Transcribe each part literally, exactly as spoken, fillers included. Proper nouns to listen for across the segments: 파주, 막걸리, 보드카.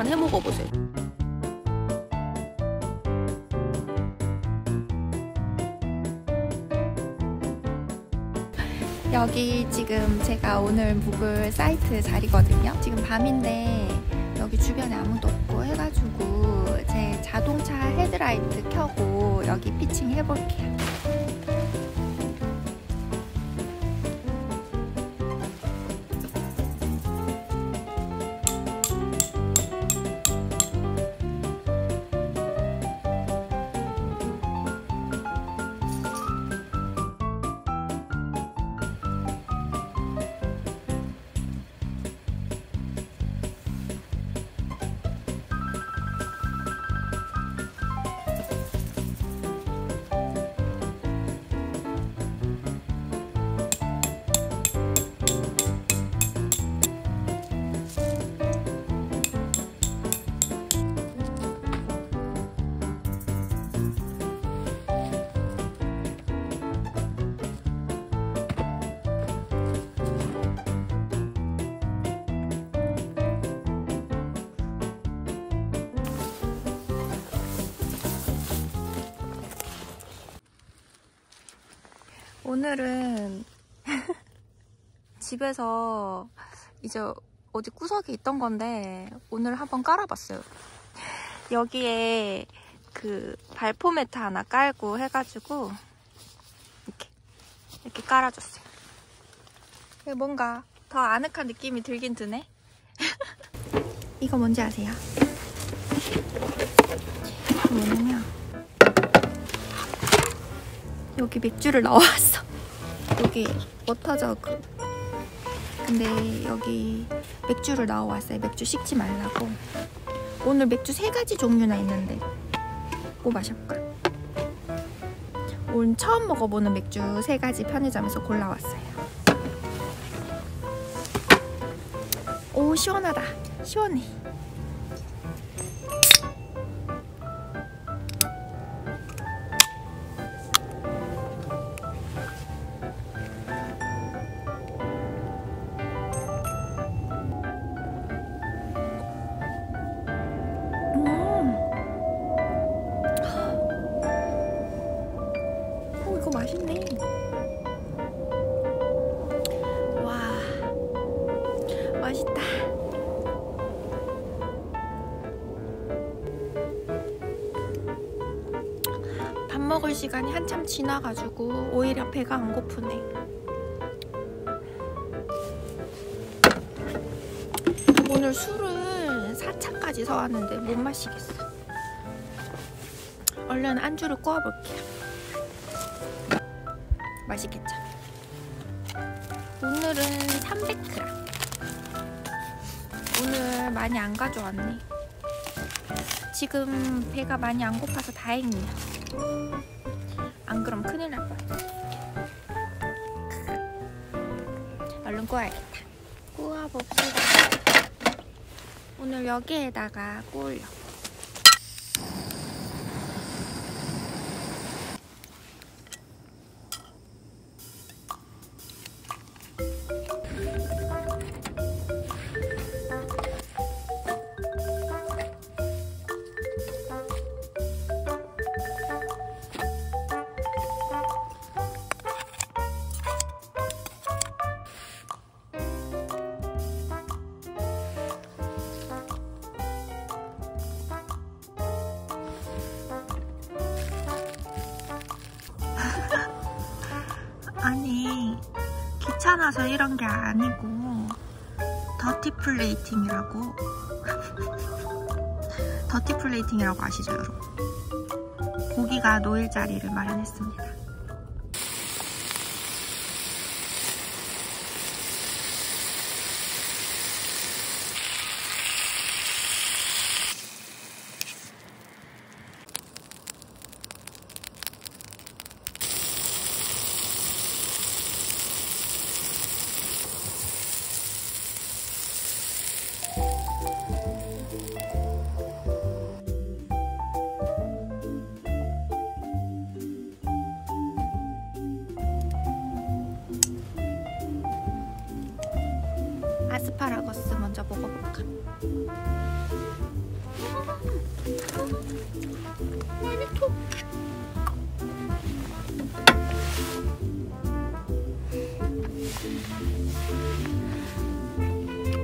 한번 해 먹어보세요. 여기 지금 제가 오늘 묵을 사이트 자리거든요. 지금 밤인데 여기 주변에 아무도 없고 해가지고 제 자동차 헤드라이트 켜고 여기 피칭 해볼게요. 오늘은 집에서 이제 어디 구석에 있던 건데 오늘 한번 깔아봤어요. 여기에 그 발포 매트 하나 깔고 해가지고 이렇게 이렇게 깔아줬어요. 뭔가 더 아늑한 느낌이 들긴 드네. 이거 뭔지 아세요? 이거 뭐냐면 여기 맥주를 넣어왔어. 여기 워터저그. 근데 여기 맥주를 넣어왔어요. 맥주 식지 말라고. 오늘 맥주 세 가지 종류나 있는데 뭐 마셔볼까? 오늘 처음 먹어보는 맥주 세 가지 편의점에서 골라왔어요. 오, 시원하다. 시원해. 맛있네. 와, 맛있다. 밥 먹을 시간이 한참 지나가지고 오히려 배가 안 고프네. 오늘 술은 사 차까지 사왔는데 못 마시겠어. 얼른 안주를 구워볼게요. 맛있겠죠? 오늘은 삼백 그램. 오늘 많이 안 가져왔네. 지금 배가 많이 안 고파서 다행이에요. 안 그럼 큰일 날 거야. 얼른 구워야겠다. 구워봅시다. 오늘 여기에다가 구우려고. 아니, 귀찮아서 이런 게 아니고 더티 플레이팅이라고. 더티 플레이팅이라고 아시죠, 여러분? 고기가 놓일 자리를 마련했습니다. 아스파라거스 먼저 먹어볼까?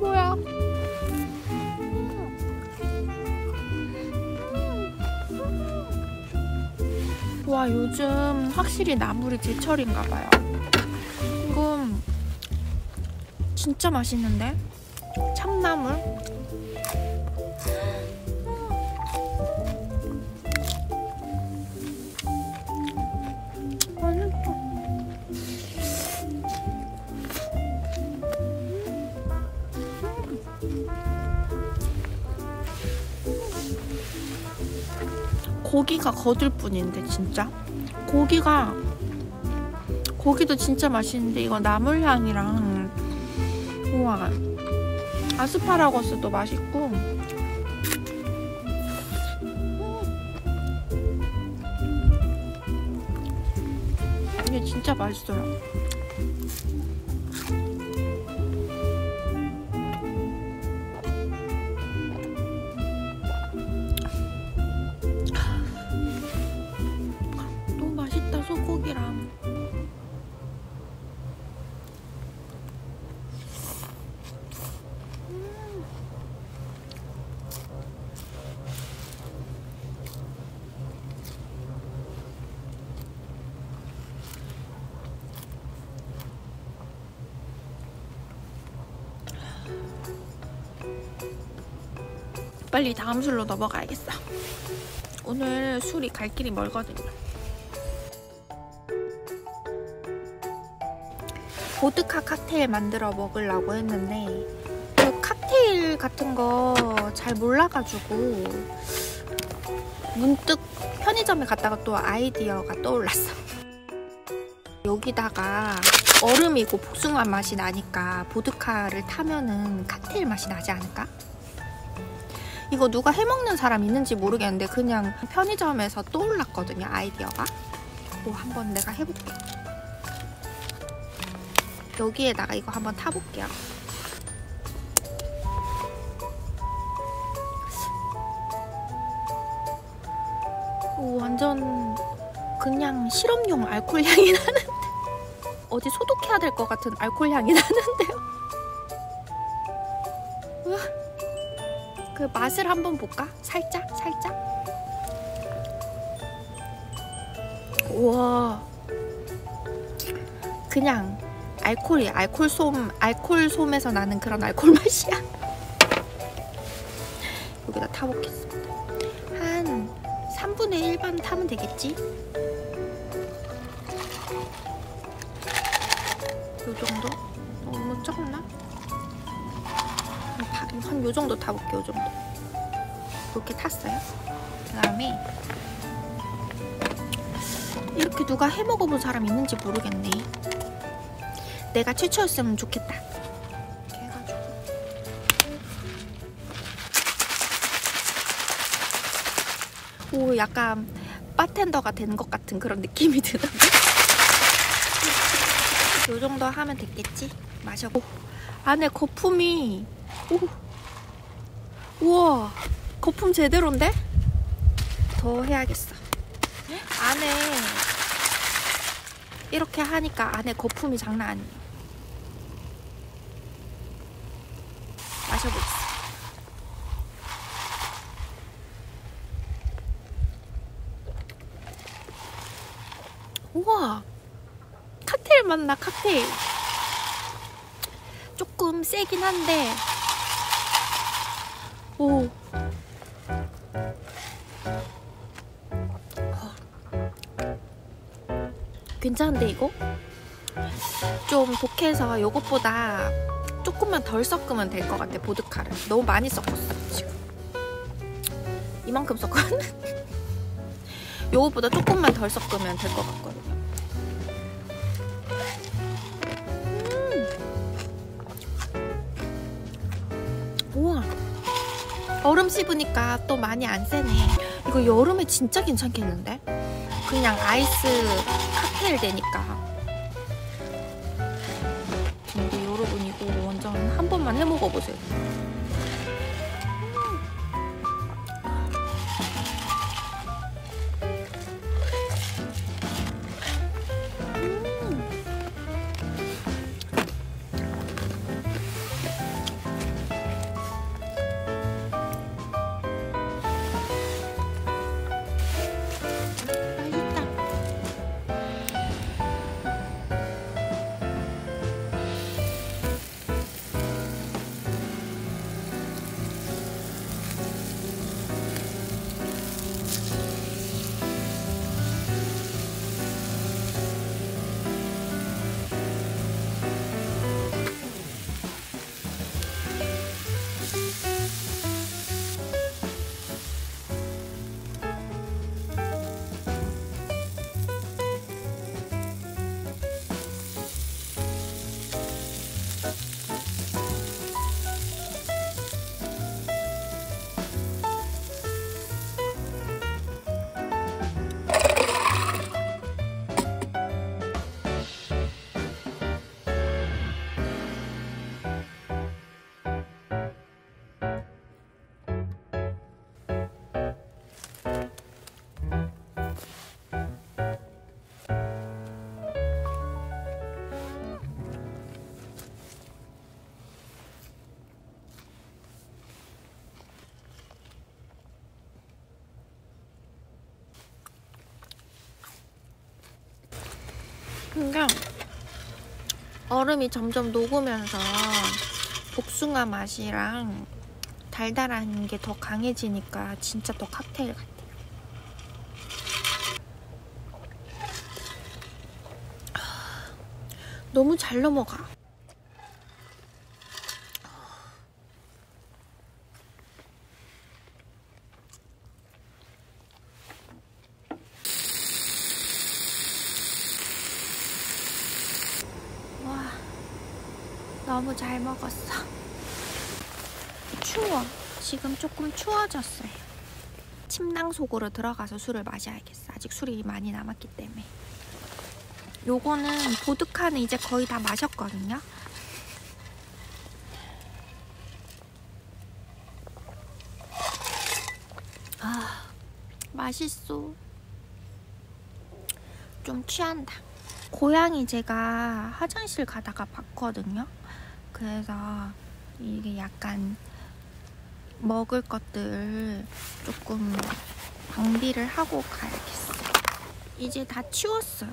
뭐야? 와, 요즘 확실히 나물이 제철인가봐요. 이거 진짜 맛있는데? 참나물? 고기가 거들 뿐인데 진짜 고기가 고기도 진짜 맛있는데 이거 나물향이랑 우와 아스파라거스도 맛있고 이게 진짜 맛있어요. 소고기랑 음. 빨리 다음 술로 넘어가야겠어. 오늘 술이 갈 길이 멀거든요. 보드카 칵테일 만들어 먹으려고 했는데 그 칵테일 같은 거 잘 몰라가지고 문득 편의점에 갔다가 또 아이디어가 떠올랐어. 여기다가 얼음이고 복숭아 맛이 나니까 보드카를 타면은 칵테일 맛이 나지 않을까? 이거 누가 해먹는 사람 있는지 모르겠는데 그냥 편의점에서 떠올랐거든요, 아이디어가. 뭐 한번 내가 해볼게. 여기에다가 이거 한번 타볼게요. 오, 완전 그냥 시럽용 알코올 향이 나는데 어디 소독해야 될 것 같은 알코올 향이 나는데요. 우와. 그 맛을 한번 볼까? 살짝 살짝. 우와 그냥 알콜이야. 알콜 솜, 알콜 솜에서 나는 그런 알콜 맛이야. 여기다 타먹겠습니다. 한 삼분의 일반 타면 되겠지? 요 정도? 너무 적나? 한 요 정도 타볼게, 요 정도. 이렇게 탔어요. 그 다음에 이렇게 누가 해 먹어본 사람 있는지 모르겠네. 내가 최초였으면 좋겠다. 이렇게 해가지고. 오, 약간 바텐더가 된 것 같은 그런 느낌이 드는데? 요 정도 하면 됐겠지? 마셔보. 안에 거품이. 오. 우와. 거품 제대로인데? 더 해야겠어. 안에. 이렇게 하니까 안에 거품이 장난 아니에요. 마셔보겠습니다. 우와! 칵테일 맛나, 칵테일. 조금 세긴 한데 오. 괜찮은데 이거? 좀 독해서 이것보다 조금만 덜 섞으면 될 것 같아. 보드카를 너무 많이 섞었어 지금. 이만큼 섞었는데 이것보다 조금만 덜 섞으면 될 것 같거든요. 음. 우와 얼음 씹으니까 또 많이 안 세네. 이거 여름에 진짜 괜찮겠는데? 그냥 아이스 칵테일 되니까. 근데 여러분 이거 완전 한 번만 해 먹어보세요. 근데 얼음이 점점 녹으면서 복숭아 맛이랑 달달한 게 더 강해지니까 진짜 더 칵테일 같아요. 너무 잘 넘어가. 와, 너무 잘 먹었어. 추워. 지금 조금 추워졌어요. 침낭 속으로 들어가서 술을 마셔야겠어. 아직 술이 많이 남았기 때문에. 요거는 보드카는 이제 거의 다 마셨거든요. 아, 맛있어. 좀 취한다. 고양이 제가 화장실 가다가 봤거든요. 그래서 이게 약간 먹을 것들 조금 방비를 하고 가야겠어. 이제 다 치웠어요.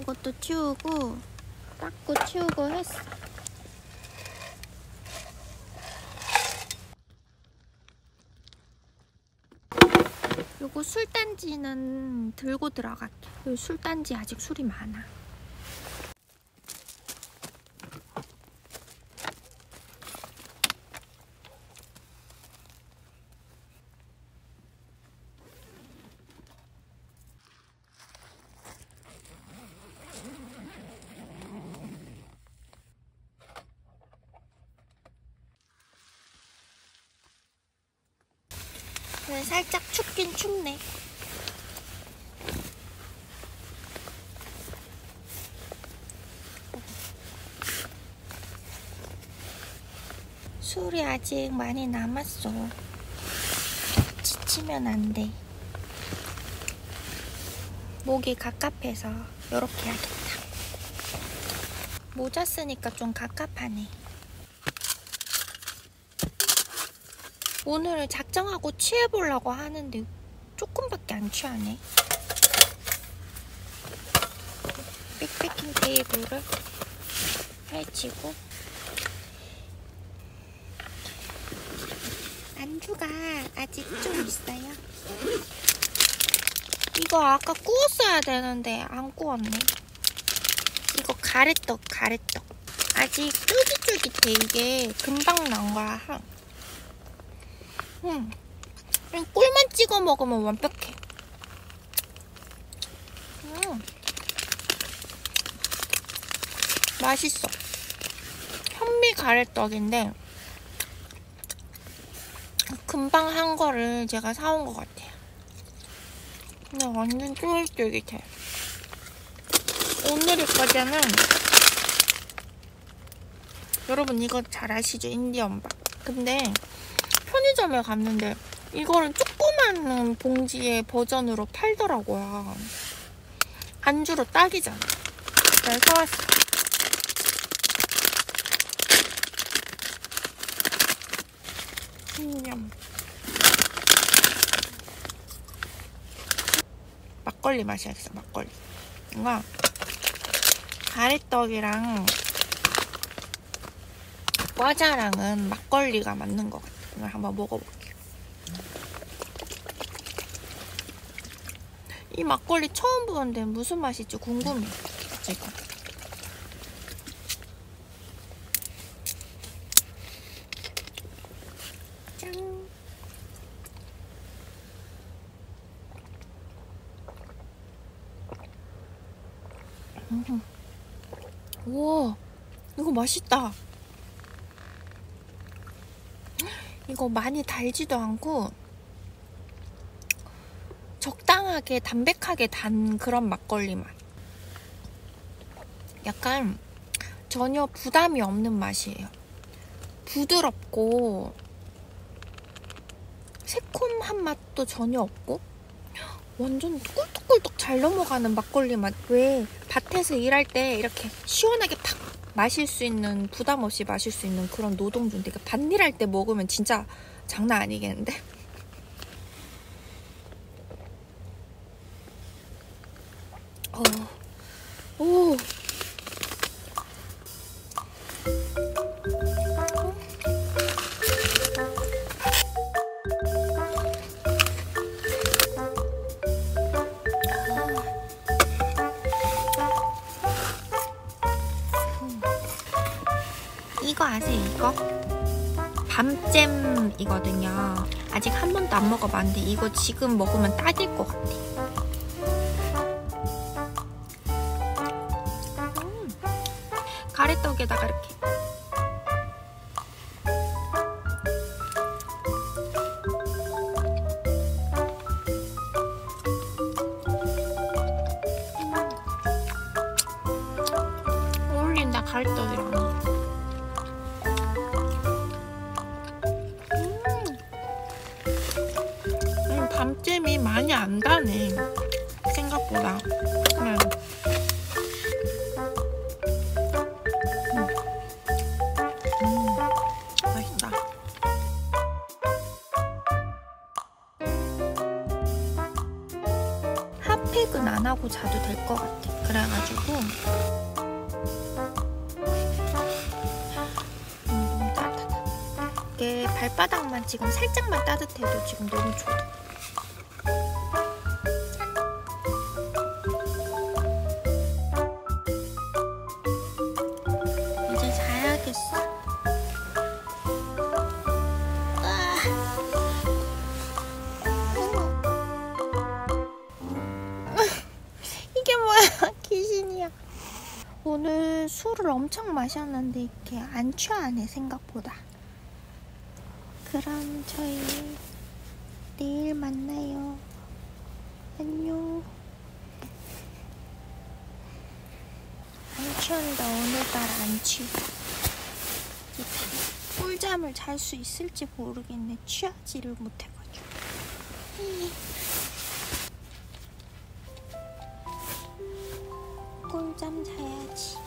이것도 치우고 닦고 치우고 했어. 요거 술단지는 들고 들어갈게. 요 술단지 아직 술이 많아. 살짝 춥긴 춥네. 술이 아직 많이 남았어. 지치면 안 돼. 목이 갑갑해서 이렇게 해야겠다. 모자 쓰니까 좀 갑갑하네. 오늘 작정하고 취해보려고 하는데 조금밖에 안 취하네. 백패킹 테이블을 펼치고 안주가 아직 좀 있어요. 이거 아까 구웠어야 되는데 안 구웠네. 이거 가래떡 가래떡 아직 쫄깃쫄깃해. 이게 금방 나온 거야. 응. 음, 꿀만 찍어 먹으면 완벽해. 음. 맛있어. 현미 가래떡인데 금방 한 거를 제가 사온 것 같아요. 근데 완전 쫄깃쫄깃해. 오늘의 과자는 여러분 이거 잘 아시죠? 인디언밥. 근데 편의점에 갔는데 이거를 조그만 봉지의 버전으로 팔더라고요. 안주로 딱이잖아. 그래서 사왔어. 음, 막걸리 마셔야겠어. 막걸리. 이거 가래떡이랑 과자랑은 막걸리가 맞는 것 같아. 이걸 한번 먹어볼게요. 이 막걸리 처음 보는데 무슨 맛일지 궁금해 지금. 짠. 음. 우와, 이거 맛있다. 이거 많이 달지도 않고 적당하게 담백하게 단 그런 막걸리 맛. 약간 전혀 부담이 없는 맛이에요. 부드럽고 새콤한 맛도 전혀 없고 완전 꿀떡꿀떡 잘 넘어가는 막걸리 맛. 왜 밭에서 일할 때 이렇게 시원하게 팍 마실 수 있는, 부담 없이 마실 수 있는 그런 노동주인데, 그러니까 밭일할 때 먹으면 진짜 장난 아니겠는데? 어, 오, 이거 아세요? 이거? 밤잼이거든요. 아직 한 번도 안 먹어봤는데 이거 지금 먹으면 딱일 것 같아요. 음. 가래떡에다가 이렇게 가래떡이랑 음. 음, 밤잼이 많이 안 다네 생각보다. 음. 음. 음. 맛있다. 핫팩은 안 하고 자도 될 것 같아. 그래가지고 발바닥만 지금 살짝만 따뜻해도 지금 너무 좋아. 이제 자야겠어. 이게 뭐야? 귀신이야. 오늘 술을 엄청 마셨는데 이렇게 안 취하네 생각보다. 그럼 저희 내일 만나요. 안녕. 안 취한다. 오늘따라 안 취해. 꿀잠을 잘 수 있을지 모르겠네. 취하지를 못해가지고. 꿀잠 자야지.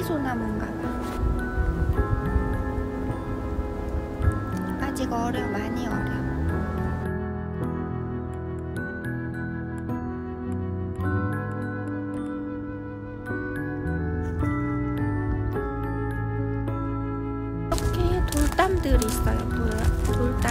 시소나무인가 봐. 아직 어려, 많이 어려. 이렇게 돌담들이 있어요. 돌, 돌담.